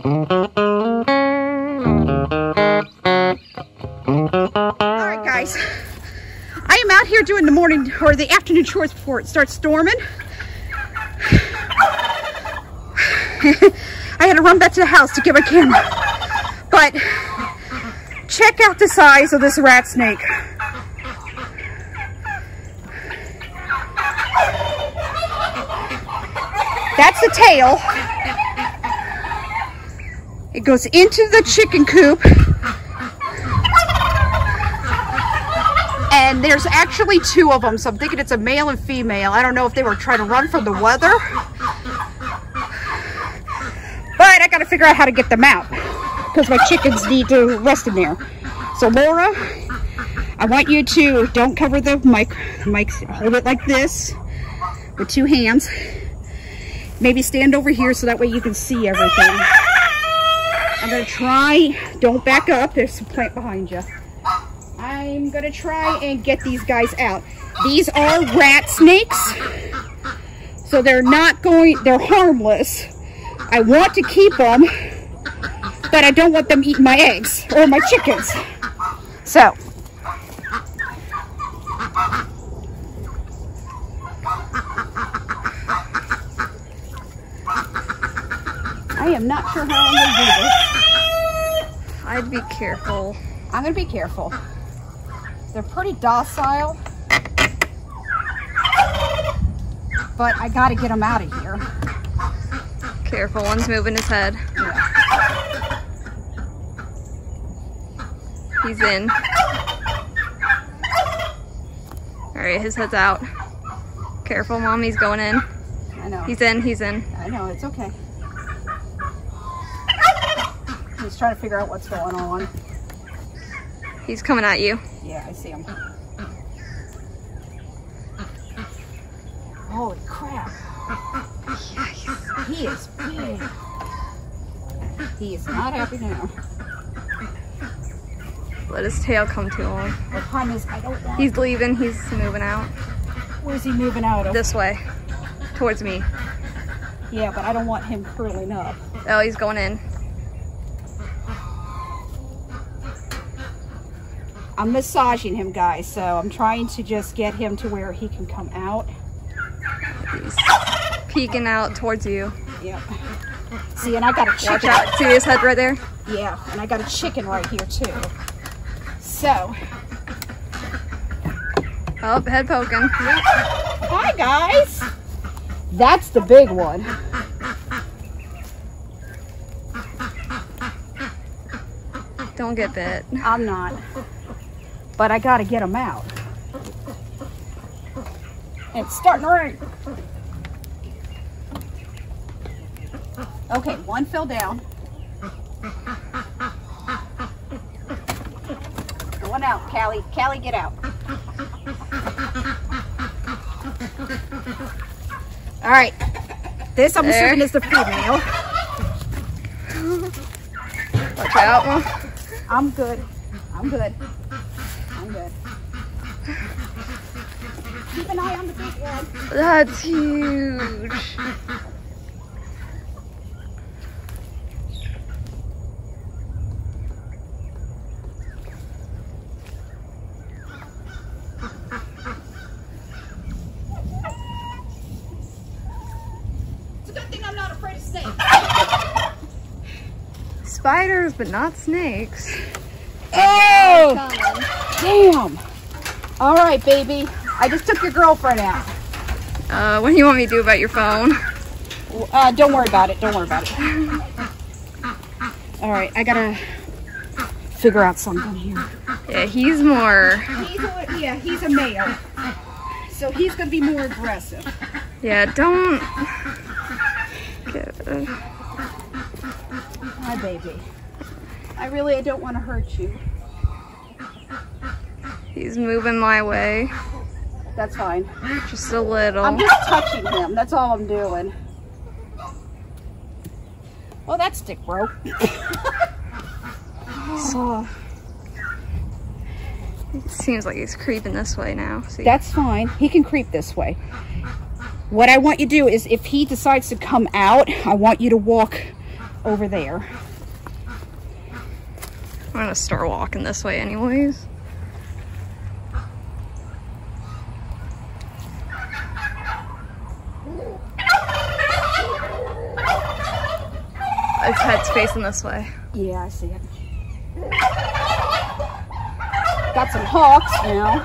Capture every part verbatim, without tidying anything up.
Alright guys, I am out here doing the morning or the afternoon chores before it starts storming. I had to run back to the house to get my camera. But check out the size of this rat snake. That's the tail. It goes into the chicken coop. And there's actually two of them, so I'm thinking it's a male and female. I don't know if they were trying to run from the weather. But I gotta figure out how to get them out, because my chickens need to rest in there. So Laura, I want you to don't cover the mic, mic hold it like this with two hands. Maybe stand over here so that way you can see everything. I'm gonna try, don't back up, there's some plant behind you. I'm gonna try and get these guys out. These are rat snakes, so they're not going, they're harmless. I want to keep them, but I don't want them eating my eggs or my chickens. So. I am not sure how I'm gonna do this. I'd be careful. I'm gonna be careful. They're pretty docile, but I gotta get them out of here. Careful, one's moving his head. Yeah. He's in. All right, his head's out. Careful, mommy's going in. I know. He's in, he's in. I know, it's okay. He's trying to figure out what's going on. He's coming at you. Yeah, I see him. Holy crap. Yes. He is big. He is not happy now. Let his tail come to him. The problem is I don't want he's leaving. He's moving out. Where's he moving out of? This way. Towards me. Yeah, but I don't want him curling up. Oh, he's going in. I'm massaging him, guys, so I'm trying to just get him to where he can come out. He's peeking out towards you. Yep. See, and I got a chicken. Watch out. See his head right there? Yeah, and I got a chicken right here, too. So. Oh, head poking. Yep. Hi, guys. That's the big one. Don't get bit. I'm not. But I gotta get them out. It's starting to rain. Okay, one fell down. One out, Callie. Callie, get out. All right. This I'm there. Assuming is the female. Watch out, Mom. I'm good. I'm good. Keep an eye on the big one. That's huge. It's a good thing I'm not afraid of snakes. Spiders, but not snakes. Oh! Damn! All right, baby. I just took your girlfriend out. Uh, what do you want me to do about your phone? Uh, don't worry about it. Don't worry about it. All right, I gotta figure out something here. Yeah, he's more. He's a, yeah, he's a male, so he's gonna be more aggressive. Yeah, don't. Good. Hi, baby. I really I don't want to hurt you. He's moving my way. That's fine. Just a little. I'm just touching him. That's all I'm doing. Well, that stick broke. So, it seems like he's creeping this way now. See? That's fine. He can creep this way. What I want you to do is if he decides to come out, I want you to walk over there. I'm gonna start walking this way anyways. Its head's facing this way. Yeah, I see it. Got some hawks now.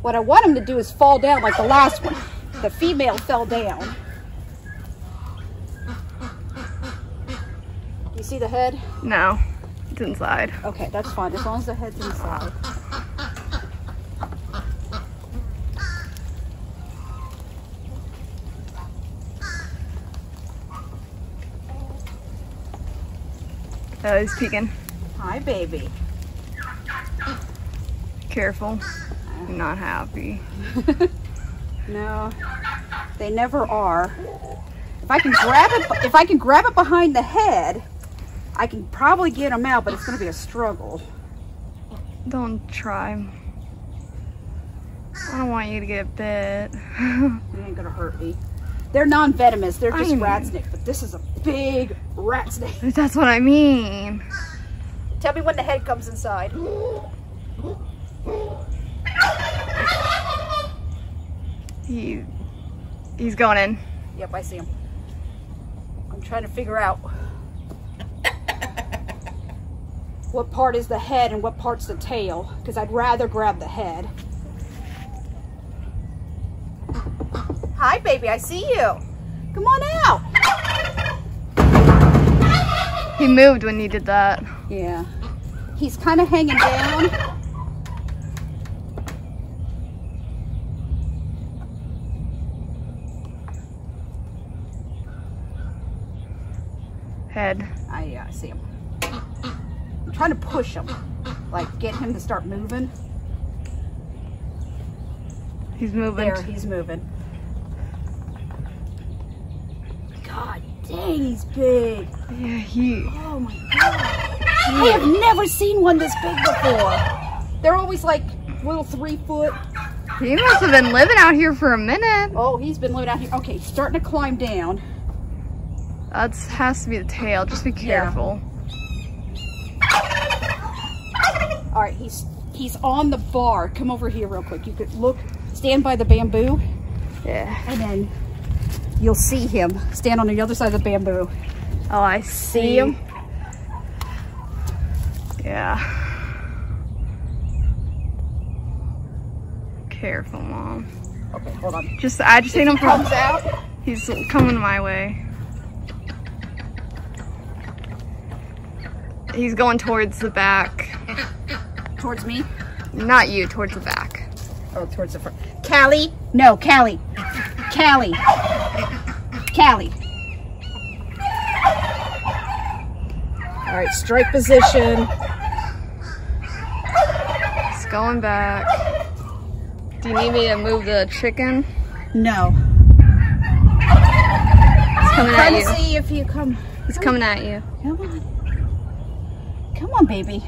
What I want them to do is fall down like the last one. The female fell down. You see the head? No, it's inside. Okay, that's fine, as long as the head's inside. Oh, he's peeking. Hi, baby. Careful. I'm not happy. No, they never are. If I can grab it, if I can grab it behind the head, I can probably get them out, but it's going to be a struggle. Don't try. I don't want you to get bit. It ain't going to hurt me. They're non-venomous. They're just I mean, rat snake, but this is a big rat snake. That's what I mean. Tell me when the head comes inside. He, he's going in. Yep, I see him. I'm trying to figure out what part is the head and what part's the tail, because I'd rather grab the head. Hi, baby, I see you. Come on out. He moved when he did that. Yeah. He's kind of hanging down. Head. I uh, see him. I'm trying to push him, like get him to start moving. He's moving. There, he's moving. God dang, he's big. Yeah, he. Oh my God. I have never seen one this big before. They're always like little three foot. He must have been living out here for a minute. Oh, he's been living out here. Okay, he's starting to climb down. That has to be the tail, just be careful. Yeah. All right, he's he's on the bar. Come over here real quick. You could look, stand by the bamboo. Yeah. And then you'll see him. Stand on the other side of the bamboo. Oh, I see, see him. Yeah. Careful, Mom. Okay, hold on. Just agitate him. Comes out. He's coming my way. He's going towards the back. Towards me? Not you, towards the back. Oh, towards the front. Callie? No, Callie. Callie. Callie. All right, strike position. He's going back. Do you need me to move the chicken? No. He's coming at you. Let's see if you come. He's coming at you. Come on. Come on, baby.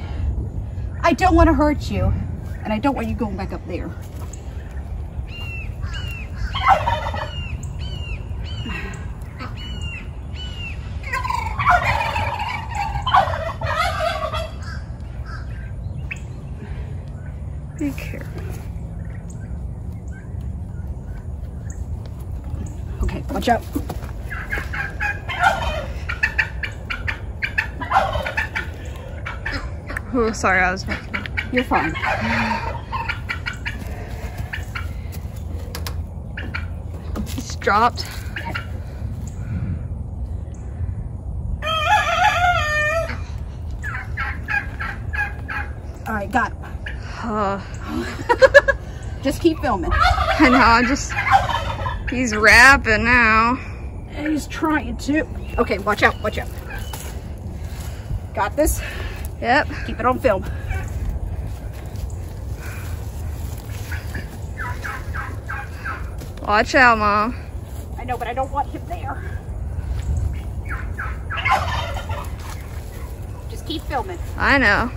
I don't want to hurt you, and I don't want you going back up there. Be careful. Okay, watch out. Oh, sorry, I was making it. You're fine. It's dropped. Okay. All right, got him. Uh, just keep filming. I know, I'm just, he's rapping now. He's trying to. Okay, watch out, watch out. Got this. Yep. Keep it on film. Watch out, Mom. I know, but I don't want him there. Just keep filming. I know.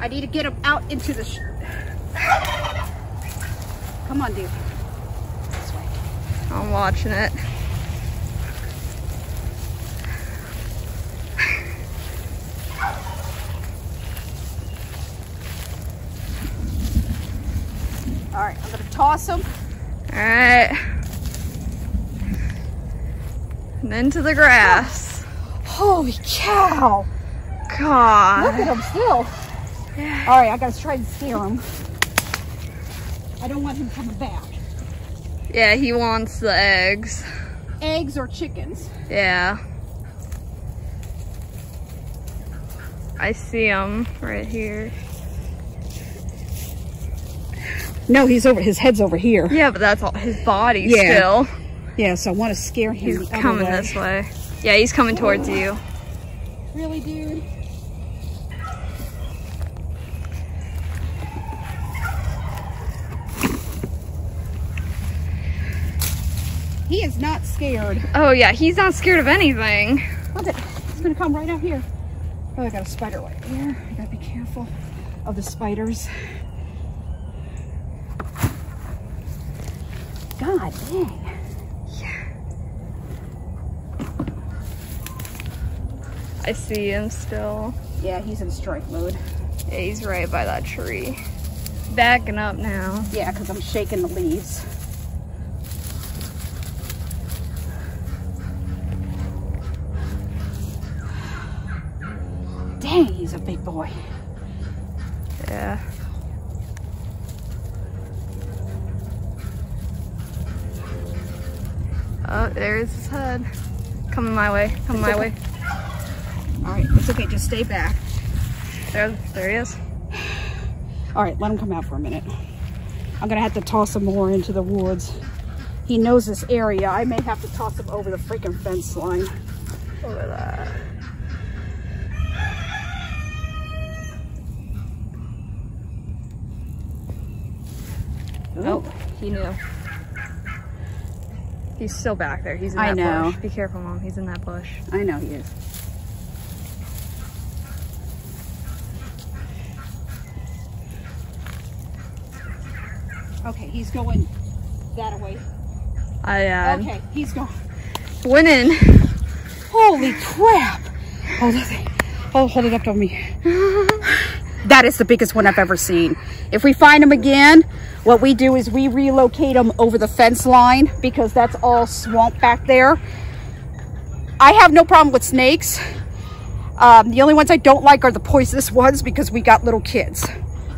I need to get him out into the... Sh Come on, dude. This way. I'm watching it. All right, I'm gonna toss them. All right. And into the grass. Holy cow. God. Look at them still. Yeah. All right, I gotta try to scare him. I don't want him coming back. Yeah, he wants the eggs. Eggs or chickens. Yeah. I see him right here. No, he's over, his head's over here. Yeah, but that's all, his body yeah. still. Yeah, so I want to scare him. He's coming way. this way. Yeah, he's coming oh. towards you. Really, dude? He is not scared. Oh yeah, he's not scared of anything. Look at it. It's gonna come right out here. Oh, I got a spider right here. I gotta be careful of the spiders. God dang. Yeah. I see him still. Yeah, he's in strike mode. Yeah, he's right by that tree. Backing up now. Yeah, because I'm shaking the leaves. Dang, he's a big boy. Yeah. Oh, there's his head. Coming my way. Coming my way. All right, it's okay. Just stay back. There, there he is. All right, let him come out for a minute. I'm gonna have to toss him more into the woods. He knows this area. I may have to toss him over the freaking fence line. Look at that. Nope, oh, he knew. He's still back there. He's in that I know. bush. Be careful, Mom. He's in that bush. I know he is. Okay, he's going that way. I, uh... Okay, he's going. Winning. Holy crap. Hold it. Oh, hold it up to me. That is the biggest one I've ever seen. If we find him again, what we do is we relocate them over the fence line because that's all swamp back there. I have no problem with snakes. Um, the only ones I don't like are the poisonous ones because we got little kids.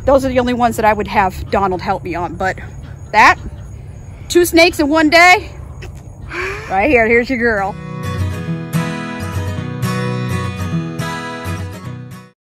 Those are the only ones that I would have Donald help me on. But that, two snakes in one day, right here, here's your girl.